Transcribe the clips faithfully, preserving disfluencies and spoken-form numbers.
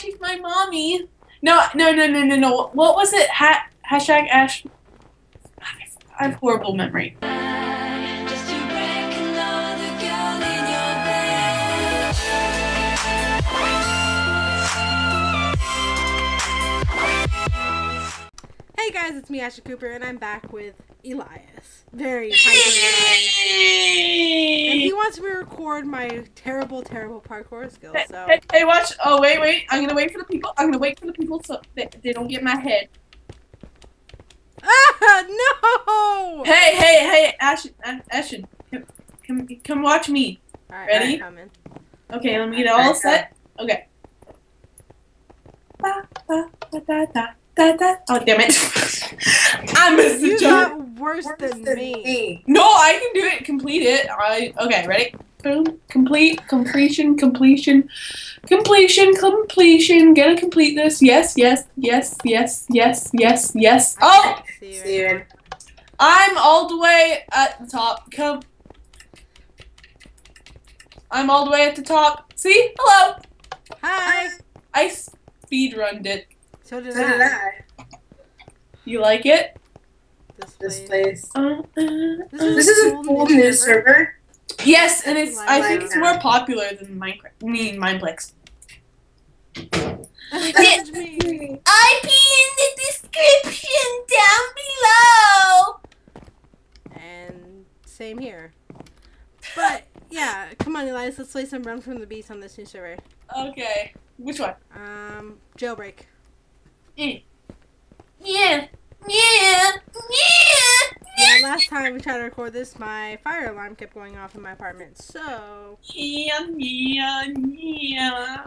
she's my mommy. No, no, no, no, no, no. What was it? Ha hashtag Ash. I have horrible memory. Just to break another girl in your bed. Hey guys, it's me, Ashen Cooper, and I'm back with Elias. Very hyper. And he wants me to record my terrible, terrible parkour skills. So hey, hey, watch! Oh wait, wait! I'm gonna wait for the people. I'm gonna wait for the people so they, they don't get in my head. Ah no! Hey, hey, hey, Ashen, Ashen, come, come, come watch me. All right, ready? I'm coming. Okay, let me get all set. Okay. Da, da, da, da. Da, da. Oh damn it! I missed the job. You got worse, worse than, than me. me. No, I can do it. Complete it. I okay. Ready? Boom. Complete. Completion. Completion. Completion. Completion. Gonna complete this. Yes. Yes. Yes. Yes. Yes. Yes. Yes. Oh, see you. I'm all the way at the top. Come. I'm all the way at the top. See? Hello. Hi. I speedrunned it. So did, so I. did I. You like it? This, this place. place. Uh, uh, uh, this is a cool new server. Yes, and it's. I think it's more popular than Minecraft. I mean, Mineplex. Message me. I P in the description down below. And same here. But yeah, come on, Elias. Let's play some Run from the Beast on this new server. Okay. Which one? Um, Jailbreak. Yeah. Yeah. Yeah. Yeah. Last time we tried to record this, my fire alarm kept going off in my apartment, so. Yeah, yeah, yeah.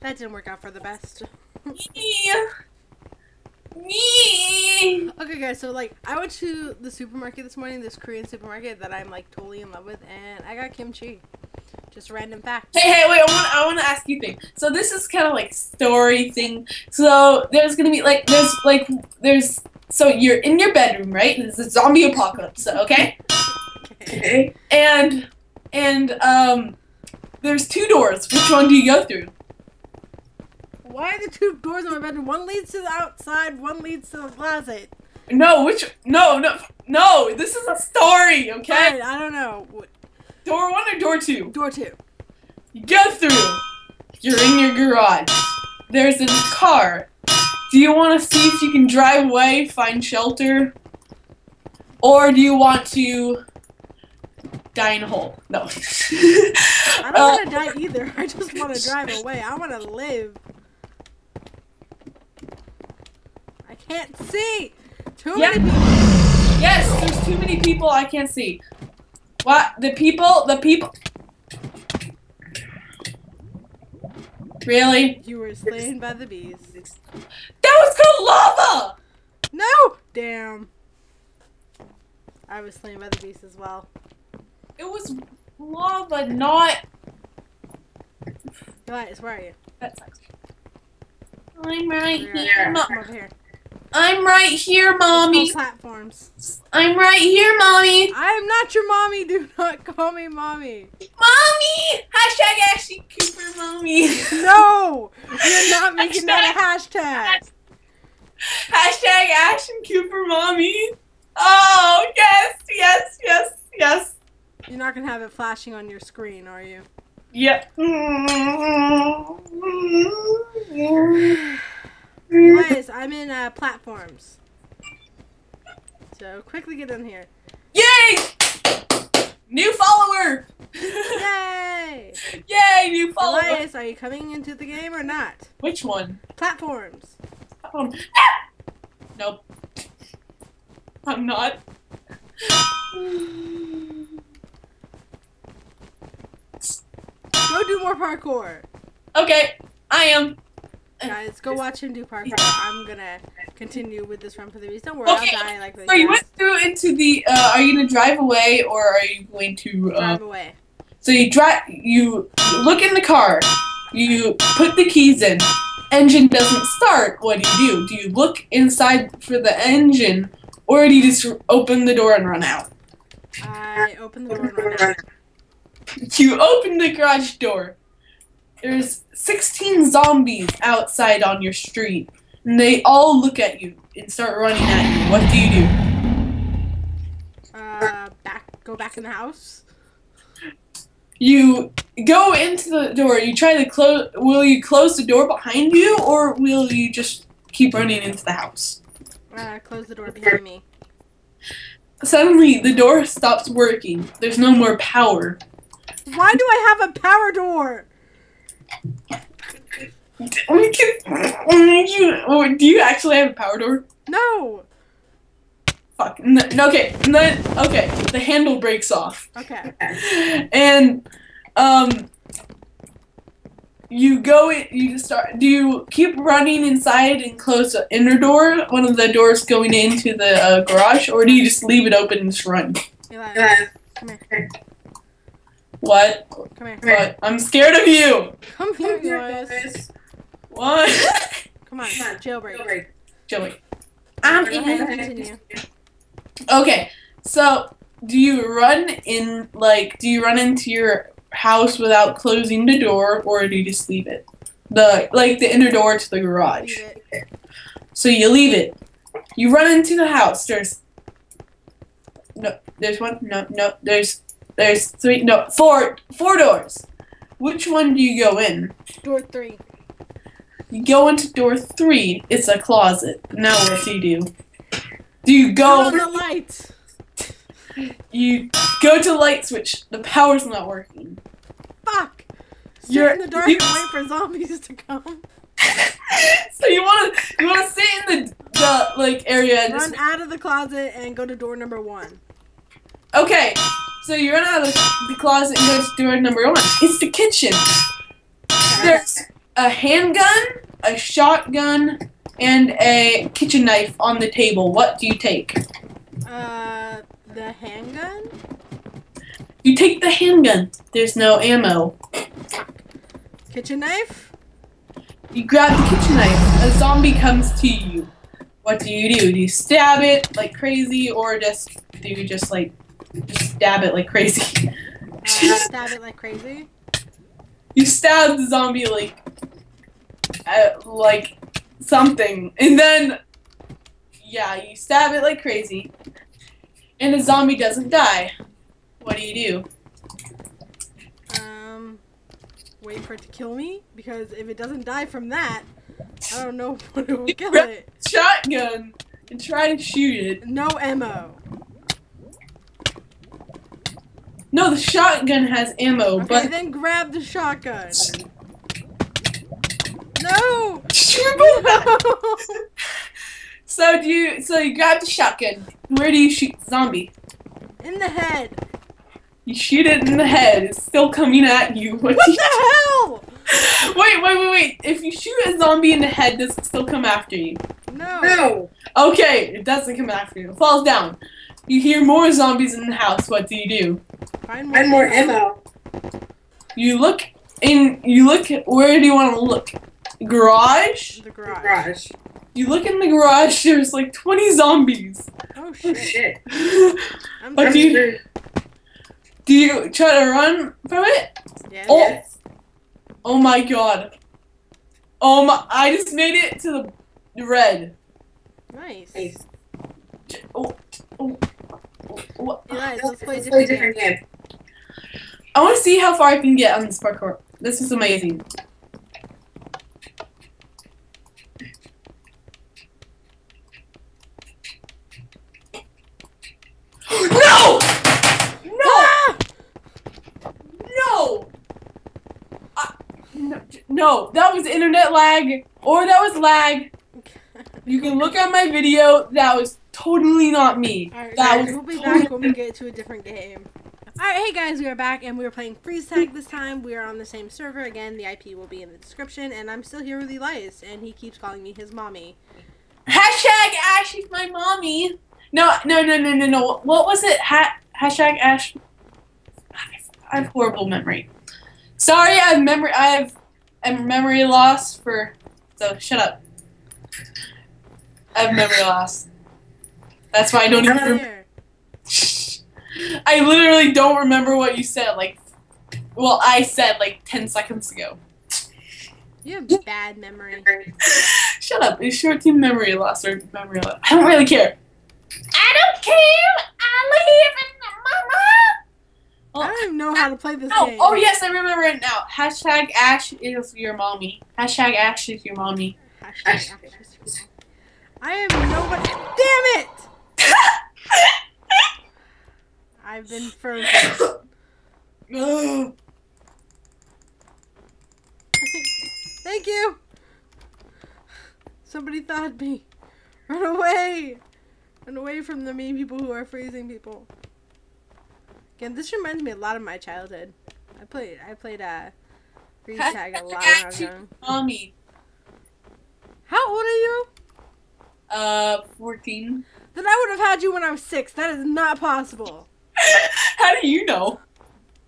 That didn't work out for the best. Yeah. Yeah. Okay, guys, so, like, I went to the supermarket this morning, this Korean supermarket that I'm, like, totally in love with, and I got kimchi. Just random facts. Hey, hey, wait, I want I want to ask you a thing. So this is kind of like story thing. So there's going to be like, there's like, there's, so you're in your bedroom, right? There's a zombie apocalypse, okay? Okay. And, and, um, there's two doors. Which one do you go through? Why are the two doors in my bedroom? One leads to the outside, one leads to the closet. No, which, no, no, no, this is a story, okay? Fine, I don't know. Door one or door two? Door two. You go through. You're in your garage. There's a car. Do you want to see if you can drive away, find shelter? Or do you want to die in a hole? No. I don't uh, want to die either. I just want to drive away. I want to live. I can't see. Too yeah. many people. Yes, there's too many people. I can't see. What? The people? The people? Really? You were slain by the bees. That was called lava! No! Damn. I was slain by the bees as well. It was lava, not... Elias, where are you? That sucks. I'm right here. here. I'm over here. I'm right here, mommy. Platforms. I'm right here, mommy. I am not your mommy. Do not call me mommy. Mommy! Hashtag Ashley Cooper, mommy. No! You're not making hashtag, that a hashtag. Hashtag Ashley Cooper, mommy. Oh, yes, yes, yes, yes. You're not going to have it flashing on your screen, are you? Yep. Elias, I'm in uh, platforms. So quickly get in here. Yay! New follower! Yay! Yay, new follower! Elias, are you coming into the game or not? Which one? Platforms. Platform. Ah! Nope. I'm not. Go do more parkour. Okay, I am. Guys, go watch him do parkour. I'm gonna continue with this Run for the Beast. Don't worry, okay. I'll die like this. So you went through into the. Uh, are you gonna drive away or are you going to? Uh, drive away. So you drive. You look in the car. You put the keys in. Engine doesn't start. What do you do? Do you look inside for the engine, or do you just open the door and run out? I open the door and run out. You open the garage door. There's sixteen zombies outside on your street, and they all look at you and start running at you. What do you do? Uh, back, go back in the house? You go into the door. You try to close. Will you close the door behind you, or will you just keep running into the house? Uh, close the door behind me. Suddenly, the door stops working. There's no more power. Why do I have a power door? Do you actually have a power door? No. Fuck. No, okay. No, okay. The handle breaks off. Okay. And um, you go. You start. Do you keep running inside and close the inner door, one of the doors going into the uh, garage, or do you just leave it open and just run? Elias, come here. What? Come here. What? I'm scared of you. Come here, Elias. What? Come on, come on, jailbreak. Jailbreak. Jailbreak. I'm in. Okay, so do you run in? Like, do you run into your house without closing the door, or do you just leave it? The like the inner door to the garage. So you leave it. You run into the house. There's no. There's one. No. No. There's there's three. No. Four. Four doors. Which one do you go in? Door three. You go into door three. It's a closet. Now what do you do? Do you go? Turn on the lights. You go to the light switch. The power's not working. Fuck. Sit You're in the dark you, and wait for zombies to come. So you wanna you wanna sit in the, the like area and run just, out of the closet and go to door number one. Okay. So you run out of the closet and go to door number one. It's the kitchen. There's a handgun, a shotgun, and a kitchen knife on the table. What do you take? Uh, the handgun? You take the handgun. There's no ammo. Kitchen knife? You grab the kitchen knife. A zombie comes to you. What do you do? Do you stab it like crazy, or just do you just like just stab it like crazy? Uh, stab it like crazy? You stab the zombie like Uh, like something, and then yeah, you stab it like crazy, and the zombie doesn't die. What do you do? Um, wait for it to kill me, because if it doesn't die from that, I don't know what it will kill it. Shotgun and try to shoot it. No ammo. No, the shotgun has ammo, okay, but then grab the shotgun. No! No! So do you so you grab the shotgun. Where do you shoot the zombie? In the head. You shoot it in the head, it's still coming at you. What, what you the hell? Wait, wait, wait, wait. If you shoot a zombie in the head, does it still come after you? No. No. Okay, it doesn't come after you. It falls down. You hear more zombies in the house, what do you do? Find more, Find more ammo. You look in you look where do you want to look? Garage? The garage. The garage. You look in the garage, there's like twenty zombies. Oh shit. I'm but do you, do you try to run from it? Yeah, oh. Yes. Oh my god. Oh my, I just made it to the red. Nice. Nice. Oh, oh, oh, oh. Guys, let's play a different, different game. game. I want to see how far I can get on this parkour. This is amazing. No! No! Ah! No! I, no! No! That was internet lag, or that was lag. You can look at my video. That was totally not me. All right, that guys, was we'll be totally back when we get to a different game. All right, hey guys, we are back, and we are playing Freeze Tag this time. We are on the same server again. The I P will be in the description, and I'm still here with Elias, and he keeps calling me his mommy. Hashtag Ash is my mommy. No, no, no, no, no, no. What was it? Ha hashtag Ash. I have horrible memory. Sorry, I have memory. I have a memory loss for. So shut up. I have memory loss. That's why I don't even. Rem I literally don't remember what you said. Like, well, I said like ten seconds ago. You have bad memory. Shut up. It's short team memory loss or memory loss. I don't really care. I don't care. I live in my mama. Oh, I don't even know how to play this oh, game. Oh, yes. I remember it now. Hashtag Ash is your mommy. Hashtag Ash is your mommy. Hashtag Ash is your mommy. I have nobody. Damn it! I've been frozen. No. Thank you. Somebody thawed me. Run away. Run away from the mean people who are freezing people. Again, this reminds me a lot of my childhood. I played. I played uh, freeze tag a lot. Mommy. How old are you? Uh, fourteen. Then I would have had you when I was six. That is not possible. How do you know?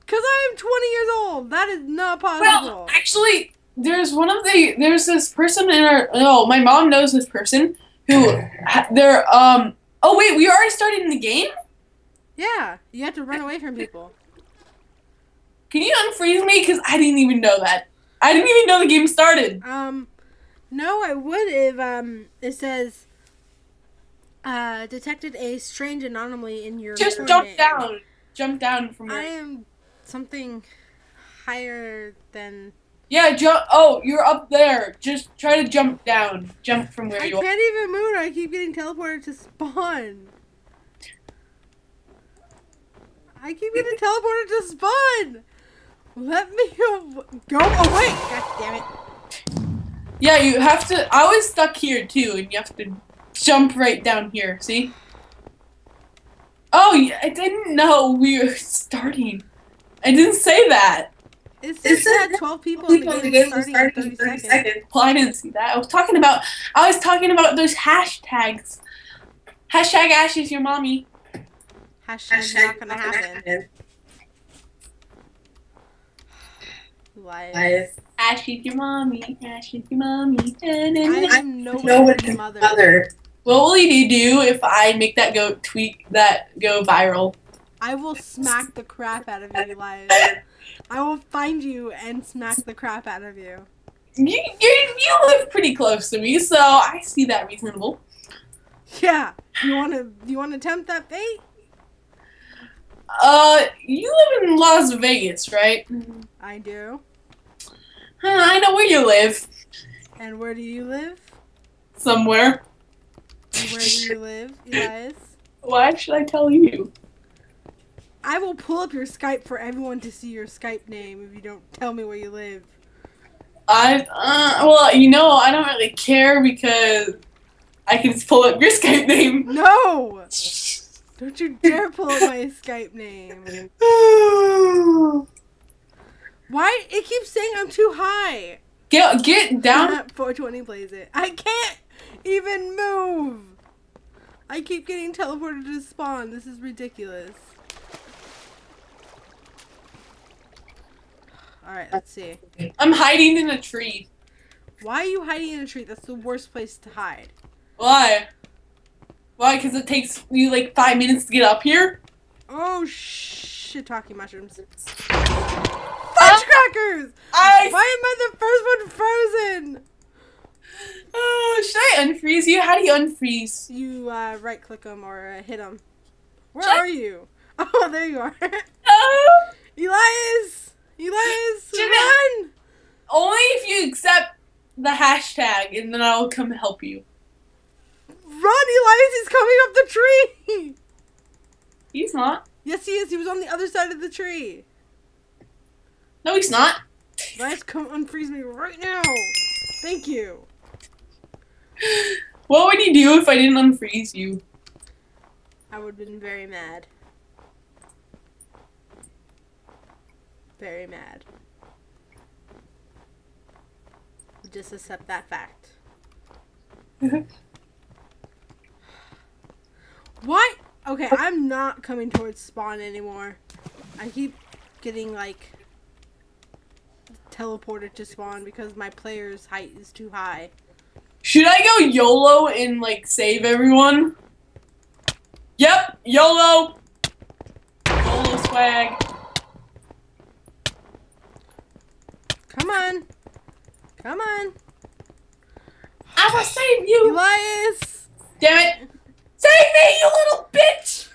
Because I am twenty years old. That is not possible. Well, actually, there's one of the... There's this person in our... Oh, my mom knows this person who... They're, um... Oh, wait, we already started in the game? Yeah. You have to run away from people. Can you unfreeze me? Because I didn't even know that. I didn't even know the game started. Um, no, I would if, um... It says... Uh, detected a strange anomaly in your... Just jump name. down. Jump down from... I am something higher than... Yeah, jump... Oh, you're up there. Just try to jump down. Jump from where I you are. I can't even move. I keep getting teleported to spawn. I keep getting teleported to spawn. Let me go... Go away. God damn it. Yeah, you have to... I was stuck here, too, and you have to... Jump right down here, see? Oh, yeah, I didn't know we were starting. I didn't say that. It says that twelve people in the game starting in thirty seconds. Well, I didn't see that. I was talking about, I was talking about those hashtags. Hashtag Ash is your mommy. Hashtag, Hashtag not gonna happen. Elias. Ash is your mommy. Ash is your mommy. I'm nobody's mother. mother. What will you do if I make that go tweet that go viral? I will smack the crap out of you, Elias. I will find you and smack the crap out of you. You, you. you live pretty close to me, so I see that reasonable. Yeah. You wanna you wanna tempt that fate? Uh, you live in Las Vegas, right? I do. Huh, I know where you live. And where do you live? Somewhere. And where do you live, Elias? Why should I tell you? I will pull up your Skype for everyone to see your Skype name if you don't tell me where you live. I, uh, well, you know, I don't really care because I can just pull up your Skype name. No! Don't you dare pull up my Skype name. Why? It keeps saying I'm too high. Get get down. four twenty plays it. I can't even move. I keep getting teleported to spawn. This is ridiculous. Alright, let's see. I'm hiding in a tree. Why are you hiding in a tree? That's the worst place to hide. Why? Why? Because it takes you like five minutes to get up here? Oh, shiitake mushrooms. Fudge crackers! I... Why am I the first one frozen? Oh, should I unfreeze you? How do you unfreeze? You uh, right click them or uh, hit them. Where should are I... you? Oh, there you are. Oh. Elias! Elias, should run! I... Only if you accept the hashtag and then I'll come help you. Run, Elias! He's coming up the tree! He's not. Yes, he is. He was on the other side of the tree. No, he's not. Elias, come unfreeze me right now. Thank you. What would you do if I didn't unfreeze you? I would have been very mad. Very mad. Just accept that fact. What? Okay, I'm not coming towards spawn anymore. I keep getting, like, teleported to spawn because my player's height is too high. Should I go YOLO and, like, save everyone? Yep, YOLO! YOLO swag. Come on. Come on. I will save you. Elias. Damn it. Save me, you little bitch.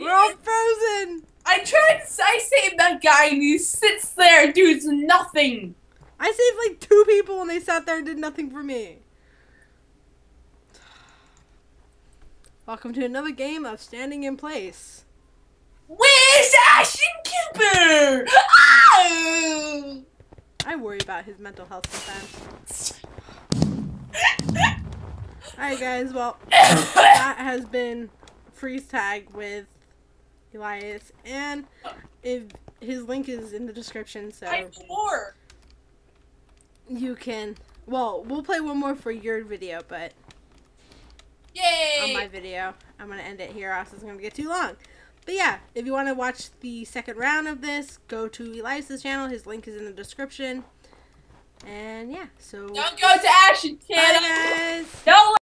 We're all frozen. I tried to I saved that guy and he sits there and does nothing. I saved like two people and they sat there and did nothing for me. Welcome to another game of Standing in Place. Where's Ashen Cooper? Oh! I worry about his mental health sometimes. Alright guys, well, that has been Freeze Tag with Elias, and if his link is in the description, so I more. You can, well, we'll play one more for your video, but yay! On my video, I'm going to end it here, or else it's going to get too long. But yeah, if you want to watch the second round of this, go to Elias's channel. His link is in the description. And yeah, so don't go to Ashen, kid.